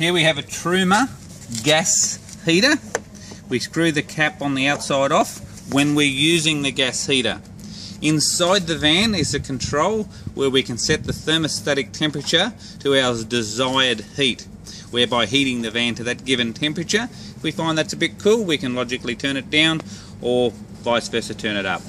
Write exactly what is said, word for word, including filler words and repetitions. Here we have a Truma gas heater. We screw the cap on the outside off when we're using the gas heater. Inside the van is a control where we can set the thermostatic temperature to our desired heat, whereby heating the van to that given temperature. If we find that's a bit cool, we can logically turn it down or vice versa, turn it up.